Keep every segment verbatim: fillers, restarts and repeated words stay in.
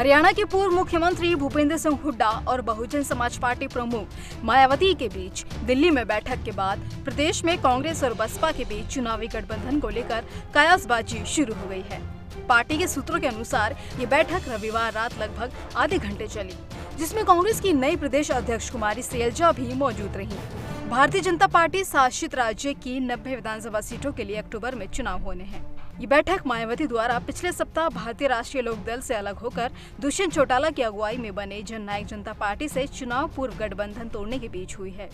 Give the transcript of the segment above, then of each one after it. हरियाणा के पूर्व मुख्यमंत्री भूपेंद्र सिंह हुड्डा और बहुजन समाज पार्टी प्रमुख मायावती के बीच दिल्ली में बैठक के बाद प्रदेश में कांग्रेस और बसपा के बीच चुनावी गठबंधन को लेकर कायासबाजी शुरू हो गई है। पार्टी के सूत्रों के अनुसार ये बैठक रविवार रात लगभग आधे घंटे चली, जिसमें कांग्रेस की नई प्रदेश अध्यक्ष कुमारी शैलजा भी मौजूद रही। भारतीय जनता पार्टी शासित राज्य की नब्बे विधानसभा सीटों के लिए अक्टूबर में चुनाव होने हैं। ये बैठक मायावती द्वारा पिछले सप्ताह भारतीय राष्ट्रीय लोक दल से अलग होकर दुष्यंत चौटाला की अगुवाई में बने जननायक जनता पार्टी से चुनाव पूर्व गठबंधन तोड़ने के बीच हुई है।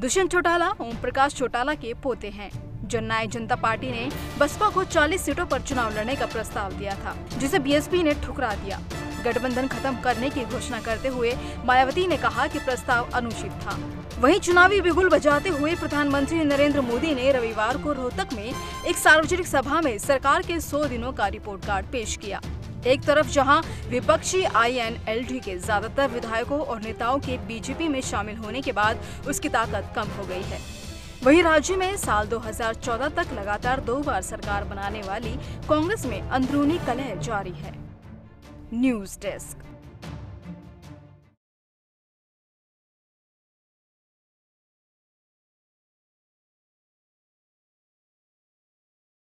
दुष्यंत चौटाला ओम प्रकाश चौटाला के पोते हैं। जननायक जनता पार्टी ने बसपा को चालीस सीटों पर चुनाव लड़ने का प्रस्ताव दिया था, जिसे बीएसपी ने ठुकरा दिया। गठबंधन खत्म करने की घोषणा करते हुए मायावती ने कहा कि प्रस्ताव अनुचित था। वहीं चुनावी बिगुल बजाते हुए प्रधानमंत्री नरेंद्र मोदी ने रविवार को रोहतक में एक सार्वजनिक सभा में सरकार के सौ दिनों का रिपोर्ट कार्ड पेश किया। एक तरफ जहां विपक्षी आई एन एल डी के ज्यादातर विधायकों और नेताओं के बीजेपी में शामिल होने के बाद उसकी ताकत कम हो गई है, वहीं राज्य में साल दो हज़ार चौदह तक लगातार दो बार सरकार बनाने वाली कांग्रेस में अंदरूनी कलह जारी है। News desk.